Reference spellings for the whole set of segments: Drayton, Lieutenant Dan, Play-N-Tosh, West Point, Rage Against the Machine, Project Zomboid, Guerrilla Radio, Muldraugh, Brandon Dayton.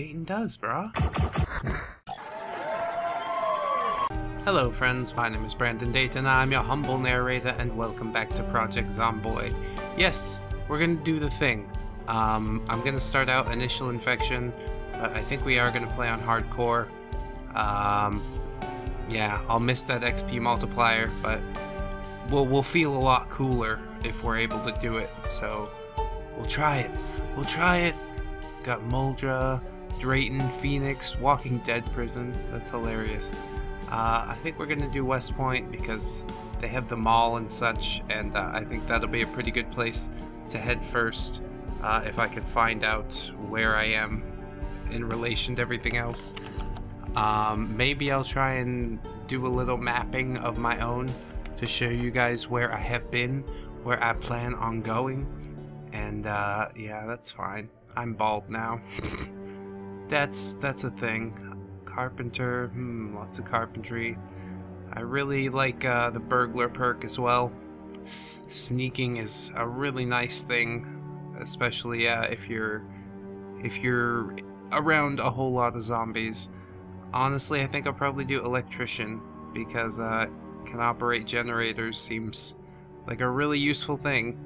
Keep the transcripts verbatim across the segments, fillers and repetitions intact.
Dayton does, brah. Hello friends, my name is Brandon Dayton, I'm your humble narrator, and welcome back to Project Zomboid. Yes, we're gonna do the thing. Um, I'm gonna start out Initial Infection. Uh, I think we are gonna play on Hardcore. Um, yeah, I'll miss that X P multiplier, but we'll, we'll feel a lot cooler if we're able to do it, so we'll try it. We'll try it. Got Muldra, Drayton, Phoenix, Walking Dead Prison. That's hilarious. Uh, I think we're gonna do West Point because they have the mall and such, and uh, I think that'll be a pretty good place to head first uh, if I can find out where I am in relation to everything else. Um, maybe I'll try and do a little mapping of my own to show you guys where I have been, where I plan on going, and uh, yeah, that's fine. I'm bald now. that's that's a thing. Carpenter, hmm, lots of carpentry. I really like uh, the burglar perk as well. Sneaking is a really nice thing, especially uh, if you're if you're around a whole lot of zombies. Honestly, I think I'll probably do electrician because uh, can operate generators seems like a really useful thing.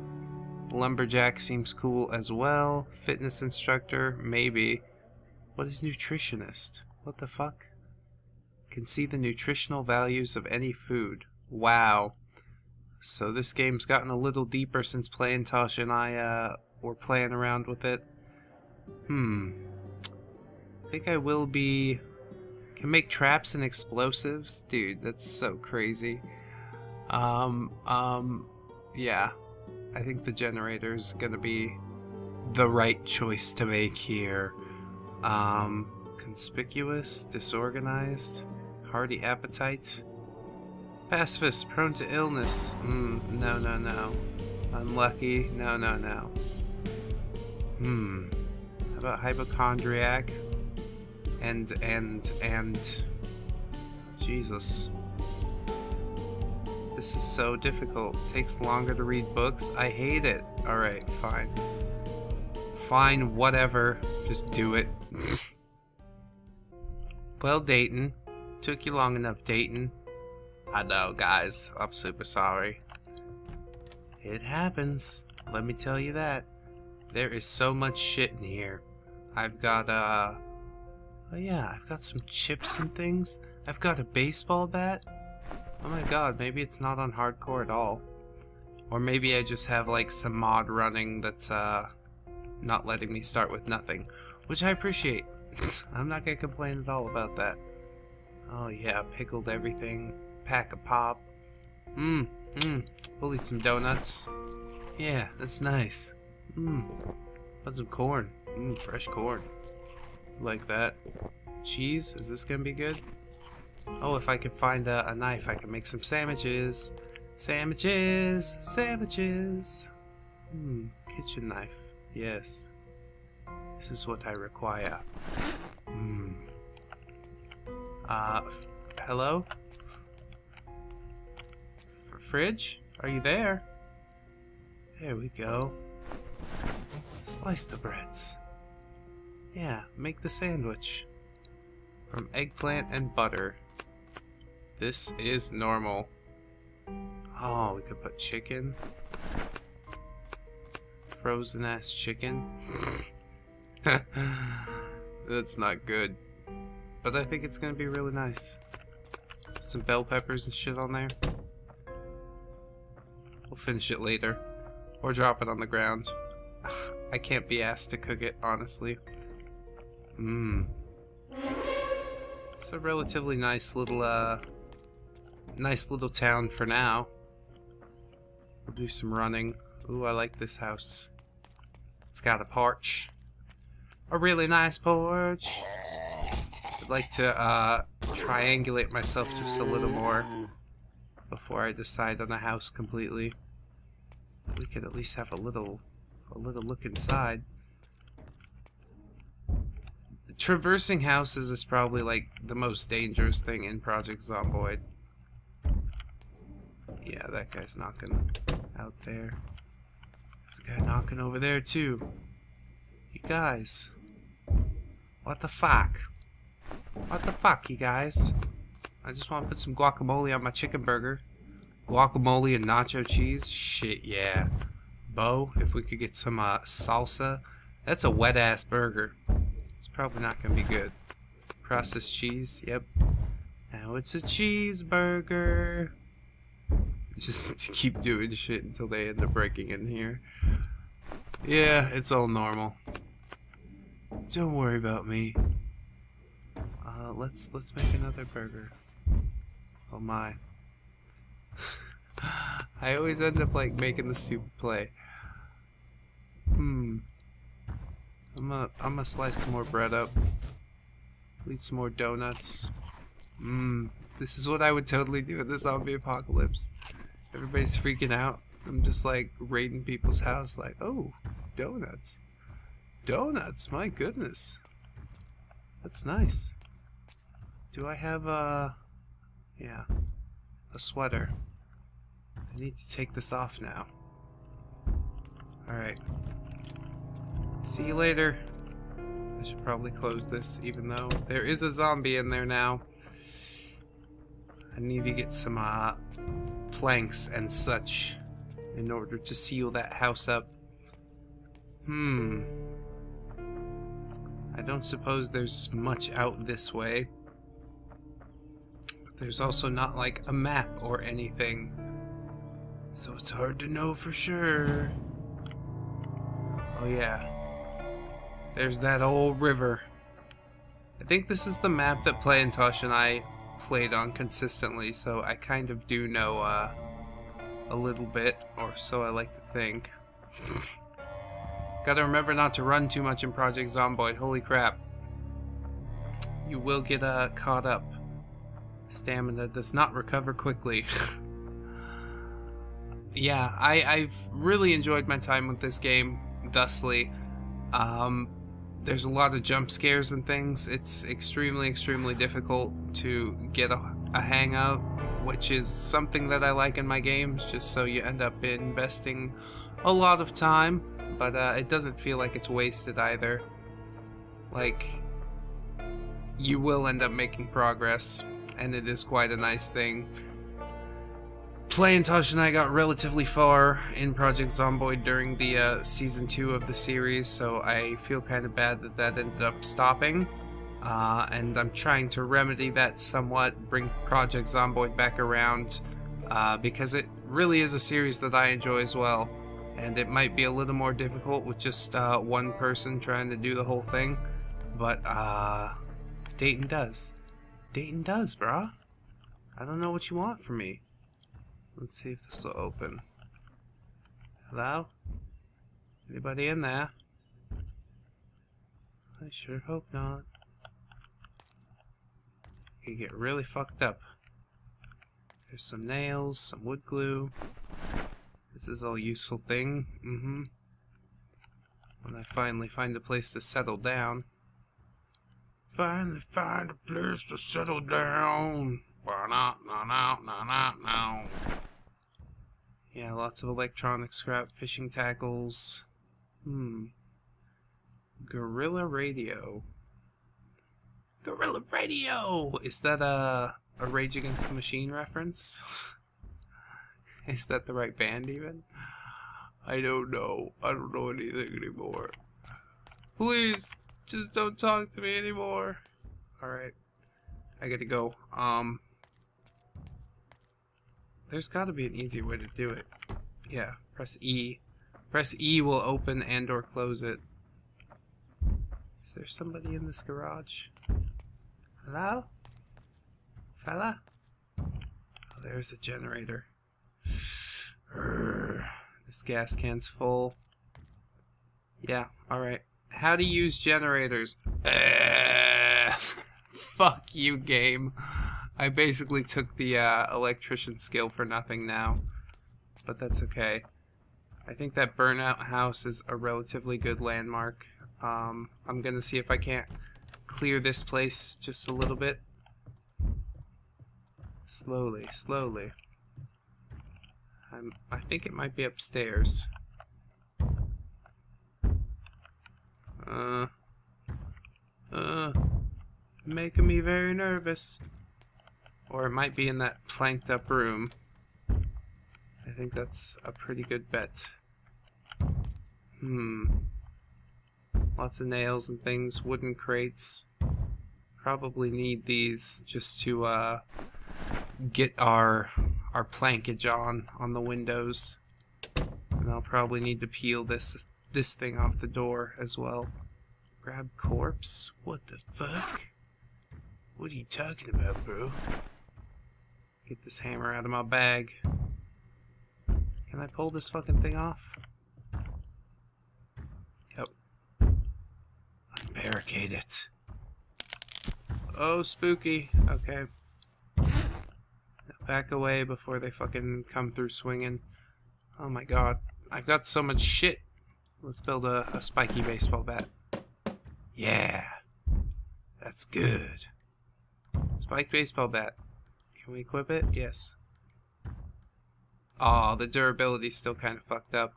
Lumberjack seems cool as well. Fitness instructor, maybe. What is nutritionist? What the fuck? Can see the nutritional values of any food. Wow. So this game's gotten a little deeper since Play-N-Tosh and I uh, were playing around with it. Hmm. I think I will be... Can make traps and explosives? Dude, that's so crazy. Um, um, yeah. I think the generator's gonna be the right choice to make here. Um... Conspicuous, disorganized, hardy appetite, pacifist, prone to illness, mm, no, no, no, unlucky, no, no, no, hmm, how about hypochondriac, and, and, and, Jesus, this is so difficult, takes longer to read books, I hate it, alright, fine, fine, whatever, just do it. Well, Dayton, took you long enough, Dayton. I know, guys, I'm super sorry. It happens, let me tell you that. There is so much shit in here. I've got, uh... oh yeah, I've got some chips and things. I've got a baseball bat. Oh my god, maybe it's not on hardcore at all. Or maybe I just have, like, some mod running that's, uh... not letting me start with nothing. Which I appreciate. I'm not gonna complain at all about that. Oh yeah, pickled everything, pack a pop. Mmm, mmm, we'll eat some donuts. Yeah, that's nice. Mmm, put some corn. Mmm, fresh corn. Like that. Cheese, is this gonna be good? Oh, if I can find a, a knife, I can make some sandwiches. Sandwiches, sandwiches. Mmm, kitchen knife, yes. This is what I require. Hmm. Uh, hello? F fridge? Are you there? There we go. Slice the breads. Yeah, make the sandwich. From eggplant and butter. This is normal. Oh, we could put chicken. Frozen ass chicken. That's not good, but I think it's gonna be really nice. Some bell peppers and shit on there. We'll finish it later, or drop it on the ground. I can't be asked to cook it, honestly. Mmm. It's a relatively nice little, uh, nice little town for now. We'll do some running. Ooh, I like this house. It's got a porch. A really nice porch. I'd like to uh, triangulate myself just a little more before I decide on a house completely. We could at least have a little, a little look inside. Traversing houses is probably like the most dangerous thing in Project Zomboid. Yeah, that guy's knocking out there. There's a guy knocking over there too. You guys. What the fuck? What the fuck, you guys? I just want to put some guacamole on my chicken burger. Guacamole and nacho cheese. Shit, yeah. Bo, if we could get some uh, salsa. That's a wet-ass burger. It's probably not going to be good. Processed cheese, yep. Now it's a cheeseburger. Just to keep doing shit until they end up breaking in here. Yeah, it's all normal. Don't worry about me. Uh, let's let's make another burger. Oh my. I always end up like making the stupid play. Hmm. I'm gonna I'm gonna slice some more bread up. Leave some more donuts. Mmm. This is what I would totally do in the zombie apocalypse. Everybody's freaking out. I'm just like raiding people's house like, oh, donuts. Donuts, my goodness. That's nice. Do I have a... yeah. A sweater. I need to take this off now. Alright. See you later. I should probably close this even though there is a zombie in there now. I need to get some uh, planks and such in order to seal that house up. Hmm. I don't suppose there's much out this way. But there's also not like a map or anything. So it's hard to know for sure. Oh yeah. There's that old river. I think this is the map that Play-N-Tosh and I played on consistently, so I kind of do know uh, a little bit, or so I like to think. Gotta remember not to run too much in Project Zomboid, holy crap. You will get uh, caught up. Stamina does not recover quickly. Yeah, I, I've really enjoyed my time with this game, thusly. Um, there's a lot of jump scares and things. It's extremely, extremely difficult to get a, a hang of, which is something that I like in my games, just so you end up investing a lot of time. But uh, it doesn't feel like it's wasted either. Like, you will end up making progress, and it is quite a nice thing. Play-N-Tosh and I got relatively far in Project Zomboid during the uh, Season two of the series, so I feel kind of bad that that ended up stopping. Uh, and I'm trying to remedy that somewhat, bring Project Zomboid back around, uh, because it really is a series that I enjoy as well. And it might be a little more difficult with just uh, one person trying to do the whole thing. But, uh, Dayton does. Dayton does, brah. I don't know what you want from me. Let's see if this will open. Hello? Anybody in there? I sure hope not. Could get really fucked up. There's some nails, some wood glue. This is all useful thing. Mm-hmm. When I finally find a place to settle down. Finally find a place to settle down. Yeah, lots of electronic scrap, fishing tackles. Hmm. Guerrilla Radio. Guerrilla Radio! Is that a, a Rage Against the Machine reference? Is that the right band, even? I don't know. I don't know anything anymore. Please, just don't talk to me anymore. Alright. I gotta go. Um, there's gotta be an easier way to do it. Yeah, press E. Press E will open and or close it. Is there somebody in this garage? Hello? Fella? Oh, there's a generator. This gas can's full. Yeah, alright. How to use generators. Fuck you, game. I basically took the uh, electrician skill for nothing now. But that's okay. I think that burnout house is a relatively good landmark. Um, I'm gonna see if I can't clear this place just a little bit. Slowly, slowly. I'm, I think it might be upstairs. Uh, Uh, making me very nervous. Or it might be in that planked up room. I think that's a pretty good bet. Hmm. Lots of nails and things, wooden crates. Probably need these just to uh, get our our plankage on on the windows. And I'll probably need to peel this this thing off the door as well. Grab corpse? What the fuck? What are you talking about, bro? Get this hammer out of my bag. Can I pull this fucking thing off? Yep. Unbarricade it. Oh, spooky. Okay. Now back away before they fucking come through swinging. Oh my god. I've got so much shit. Let's build a, a spiky baseball bat. Yeah. That's good. Spiked baseball bat. Can we equip it? Yes. Aw, oh, the durability's still kind of fucked up.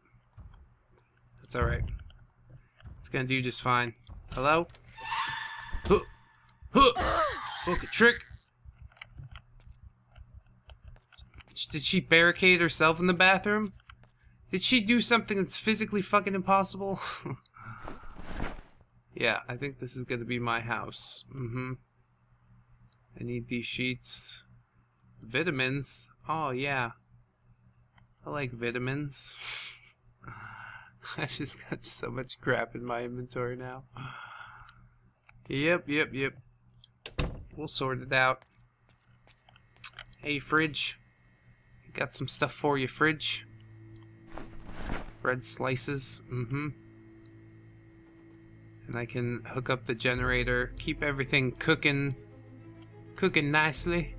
That's alright. It's gonna do just fine. Hello? Hook! Hook! Hook a trick! Did she barricade herself in the bathroom? Did she do something that's physically fucking impossible? Yeah, I think this is gonna be my house. Mm-hmm. I need these sheets. Vitamins? Oh, yeah. I like vitamins. I've just got so much crap in my inventory now. Yep, yep, yep. We'll sort it out. Hey, fridge. Got some stuff for you, fridge. Bread slices. Mm-hmm. And I can hook up the generator. Keep everything cooking. Cooking nicely.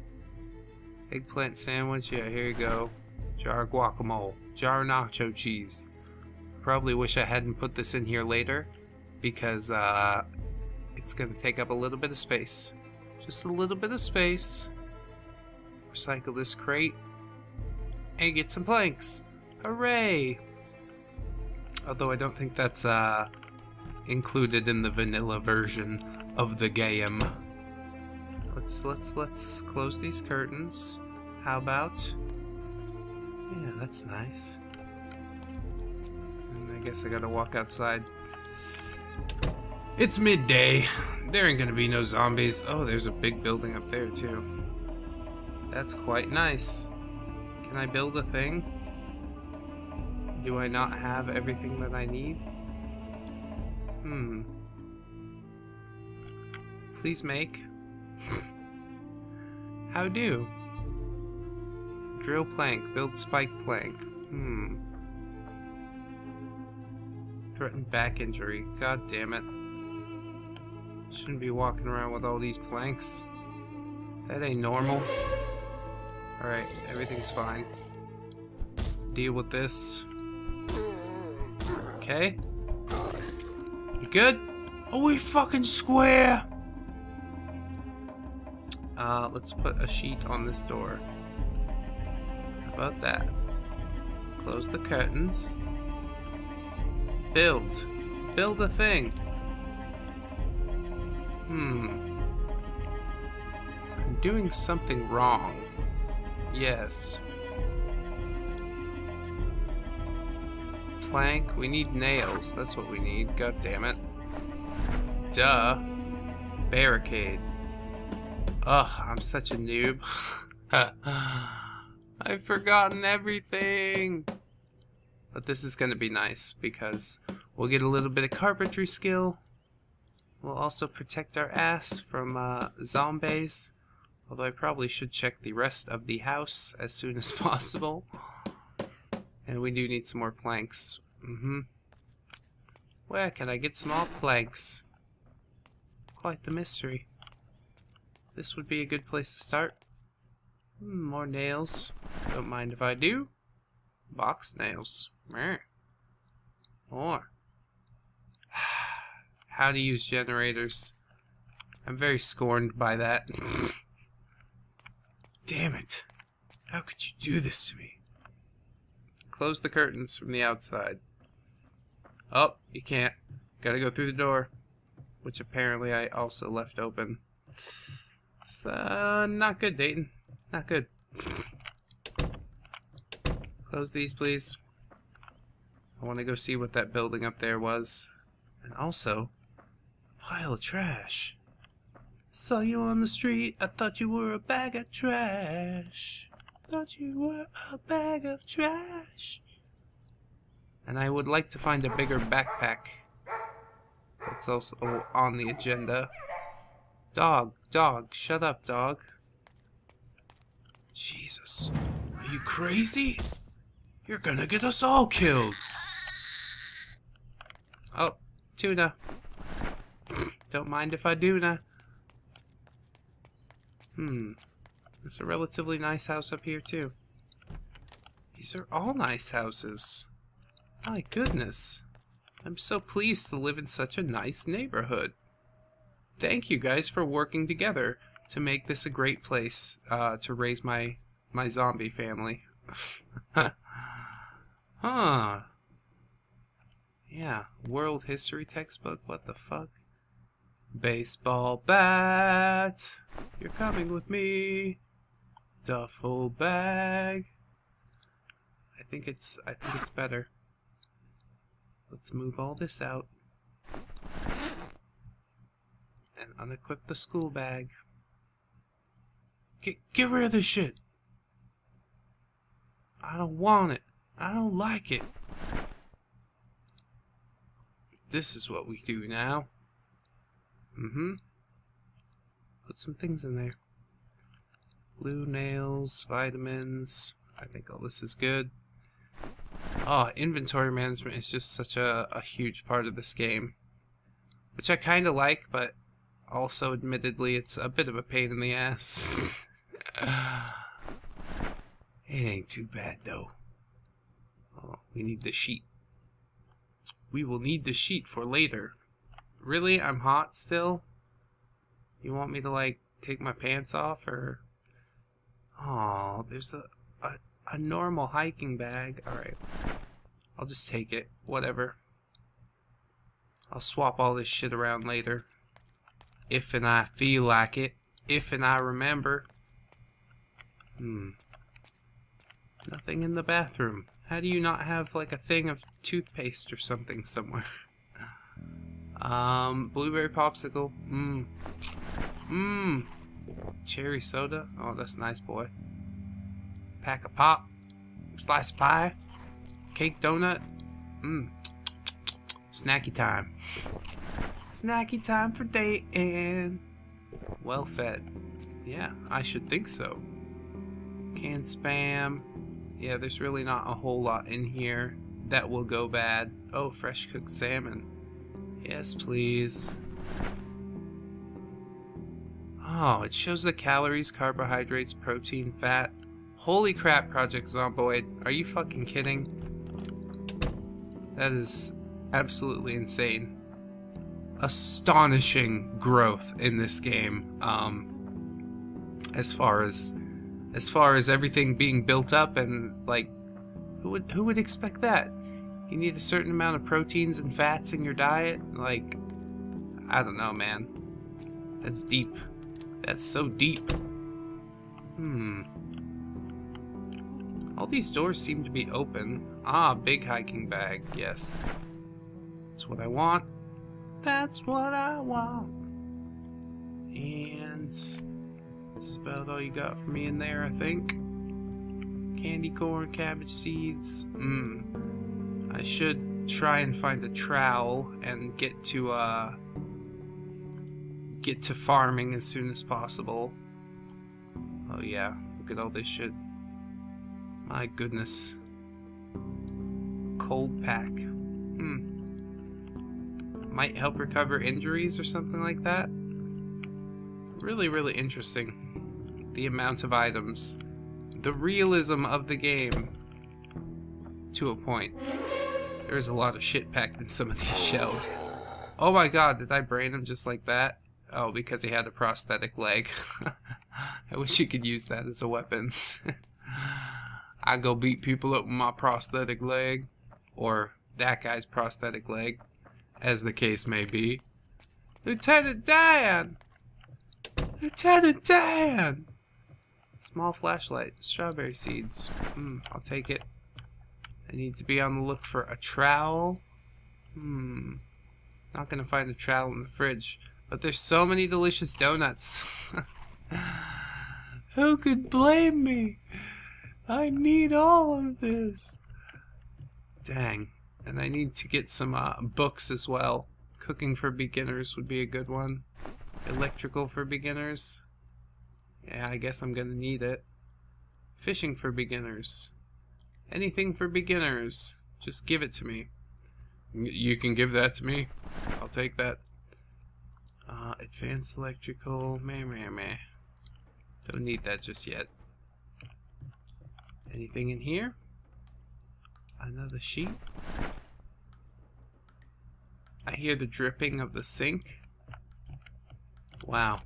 Eggplant sandwich. Yeah, here you go. Jar guacamole. Jar nacho cheese. Probably wish I hadn't put this in here later, because uh, it's going to take up a little bit of space. Just a little bit of space. Recycle this crate. And get some planks. Hooray! Although I don't think that's uh, included in the vanilla version of the game. Let's let's let's close these curtains. How about? Yeah, that's nice. And I guess I gotta walk outside. It's midday. There ain't gonna be no zombies. Oh, there's a big building up there too. That's quite nice. Can I build a thing? Do I not have everything that I need? Hmm. Please make. How do? Drill plank. Build spike plank. Hmm. Threatened back injury. God damn it. Shouldn't be walking around with all these planks. That ain't normal. Alright, everything's fine. Deal with this. Okay. You good? Are we fucking square? Uh, let's put a sheet on this door. How about that? Close the curtains. Build. Build a thing. Hmm. I'm doing something wrong. Yes. Plank. We need nails. That's what we need. God damn it. Duh. Barricade. Ugh, I'm such a noob. I've forgotten everything. But this is going to be nice because we'll get a little bit of carpentry skill. We'll also protect our ass from uh, zombies. Although I probably should check the rest of the house as soon as possible. And we do need some more planks. Mm-hmm. Where can I get small planks? Quite the mystery. This would be a good place to start. Mm, more nails. Don't mind if I do. Box nails. Meh. More. How to use generators. I'm very scorned by that. Damn it. How could you do this to me? Close the curtains from the outside. Oh, you can't. Gotta go through the door. which apparently I also left open. It's uh, not good, Dayton. Not good. Close these, please. I want to go see what that building up there was. And also, a pile of trash. Saw you on the street, I thought you were a bag of trash. Thought you were a bag of trash. And I would like to find a bigger backpack. That's also on the agenda. Dog, dog, shut up, dog. Jesus, are you crazy? You're gonna get us all killed. Oh, tuna. Don't mind if I do na. Hmm. It's a relatively nice house up here too. These are all nice houses. My goodness. I'm so pleased to live in such a nice neighborhood. Thank you guys for working together to make this a great place uh, to raise my my zombie family. Huh. Yeah, world history textbook, what the fuck? Baseball bat, you're coming with me. Duffel bag. I think it's I think it's better. Let's move all this out. And unequip the school bag. Get get rid of this shit. I don't want it. I don't like it. This is what we do now. Mm-hmm. Put some things in there. Glue, nails, vitamins. I think all this is good. Oh, inventory management is just such a, a huge part of this game. Which I kind of like, but also admittedly it's a bit of a pain in the ass. It ain't too bad, though. Oh, we need the sheet. We will need the sheet for later. Really? I'm hot still? You want me to, like, take my pants off, or... Aw, oh, there's a, a, a normal hiking bag. Alright. I'll just take it. Whatever. I'll swap all this shit around later. If and I feel like it. If and I remember. Hmm. Nothing in the bathroom. How do you not have, like, a thing of toothpaste or something somewhere? Um, blueberry popsicle. Mmm. Mmm. Cherry soda. Oh, that's nice, boy. Pack of pop. Slice of pie. Cake donut. Mmm. Snacky time. Snacky time for Dayton. Well fed. Yeah, I should think so. Canned spam. Yeah, there's really not a whole lot in here that will go bad. Oh, fresh cooked salmon. Yes, please. Oh, it shows the calories, carbohydrates, protein, fat. Holy crap, Project Zomboid. Are you fucking kidding? That is absolutely insane. Astonishing growth in this game. Um, as far as as far as everything being built up and, like, who would who would expect that? You need a certain amount of proteins and fats in your diet? Like, I don't know, man. That's deep. That's so deep. Hmm. All these doors seem to be open. Ah, big hiking bag. Yes. That's what I want. That's what I want. And that's about all you got for me in there, I think. Candy corn, cabbage seeds. Mmm. I should try and find a trowel and get to uh, get to farming as soon as possible. Oh yeah, look at all this shit. My goodness. Cold pack. Hmm. Might help recover injuries or something like that. Really, really interesting. The amount of items. The realism of the game. To a point. There's a lot of shit packed in some of these shelves. Oh my god, did I brain him just like that? Oh, because he had a prosthetic leg. I wish you could use that as a weapon. I go beat people up with my prosthetic leg. Or that guy's prosthetic leg. As the case may be. Lieutenant Dan! Lieutenant Dan! Small flashlight, strawberry seeds. Hmm, I'll take it. I need to be on the look for a trowel. Hmm. Not gonna find a trowel in the fridge. But there's so many delicious donuts. Who could blame me? I need all of this. Dang. And I need to get some uh, books as well. Cooking for Beginners would be a good one. Electrical for Beginners. Yeah, I guess I'm gonna need it. Fishing for Beginners. Anything for Beginners. Just give it to me. You can give that to me. I'll take that. Uh, advanced electrical. Meh, meh, meh. Don't need that just yet. Anything in here? Another sheet? I hear the dripping of the sink. Wow.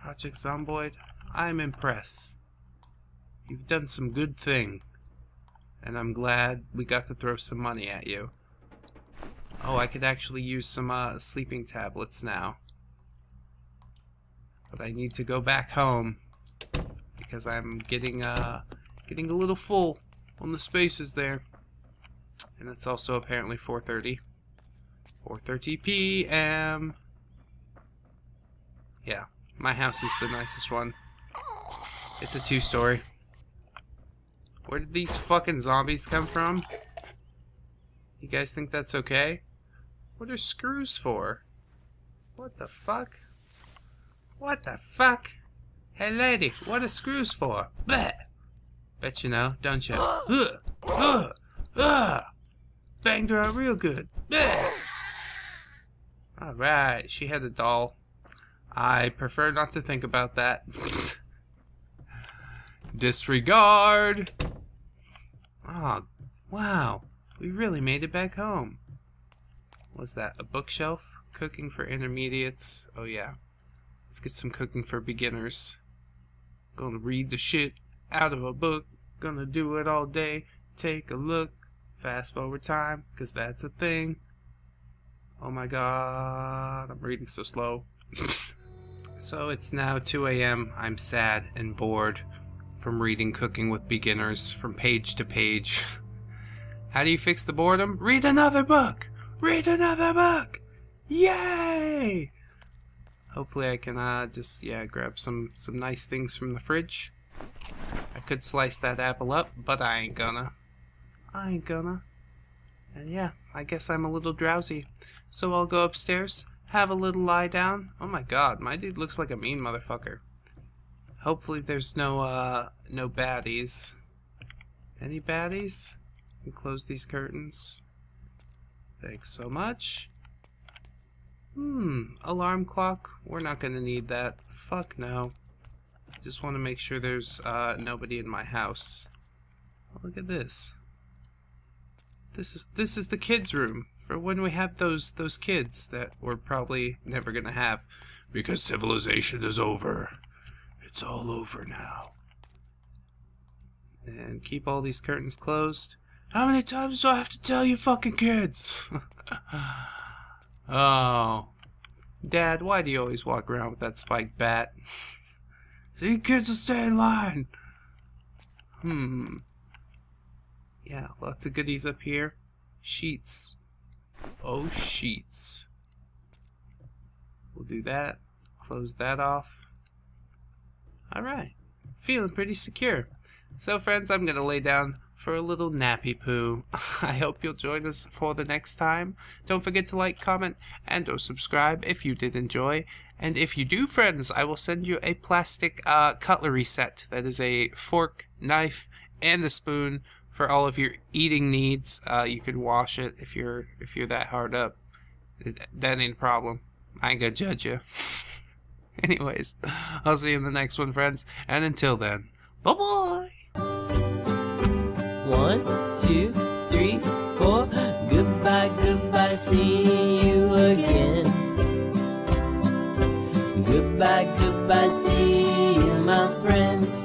Project Zomboid, I'm impressed. You've done some good thing. And I'm glad we got to throw some money at you. Oh, I could actually use some uh, sleeping tablets now. But I need to go back home because I'm getting uh, getting a little full on the spaces there. And it's also apparently four thirty. four thirty p m Yeah, my house is the nicest one. It's a two-story. Where did these fucking zombies come from? You guys think that's okay? What are screws for? What the fuck? What the fuck? Hey lady, what are screws for? Bet! Bet you know, don't you? Uh, uh, uh. Banged her out real good. Uh. Alright, she had a doll. I prefer not to think about that. Disregard! Oh, wow. We really made it back home. Was that a bookshelf? Cooking for intermediates. Oh yeah. Let's get some cooking for beginners. Gonna read the shit out of a book. Gonna do it all day. Take a look. Fast forward time, cause that's a thing. Oh my god, I'm reading so slow. So it's now two a m I'm sad and bored from reading Cooking with Beginners from page to page. How do you fix the boredom? Read another book! Read another book! Yay! Hopefully I can uh, just, yeah, grab some, some nice things from the fridge. I could slice that apple up, but I ain't gonna. I ain't gonna. And yeah, I guess I'm a little drowsy. So I'll go upstairs, have a little lie down. Oh my god, my dude looks like a mean motherfucker. Hopefully there's no, uh, no baddies. Any baddies? Can close these curtains. Thanks so much. Hmm, alarm clock. We're not gonna need that. Fuck no. Just wanna make sure there's, uh, nobody in my house. Look at this. This is, this is the kids' room. For when we have those, those kids that we're probably never gonna have. Because civilization is over. It's all over now. And keep all these curtains closed. How many times do I have to tell you fucking kids? Oh. Dad, why do you always walk around with that spiked bat? So you kids will stay in line. Hmm. Yeah, lots of goodies up here. Sheets. Oh, sheets. We'll do that. Close that off. Alright, feeling pretty secure. So friends, I'm gonna lay down for a little nappy poo. I hope you'll join us for the next time. Don't forget to like, comment, and or subscribe if you did enjoy. And if you do, friends, I will send you a plastic uh, cutlery set. That is a fork, knife, and a spoon for all of your eating needs. Uh, you can wash it if you're if you're that hard up. That ain't a problem. I ain't gonna judge you. Anyways, I'll see you in the next one, friends. And until then, bye-bye! One, two, three, four. Goodbye, goodbye, see you again. Goodbye, goodbye, see you, my friends.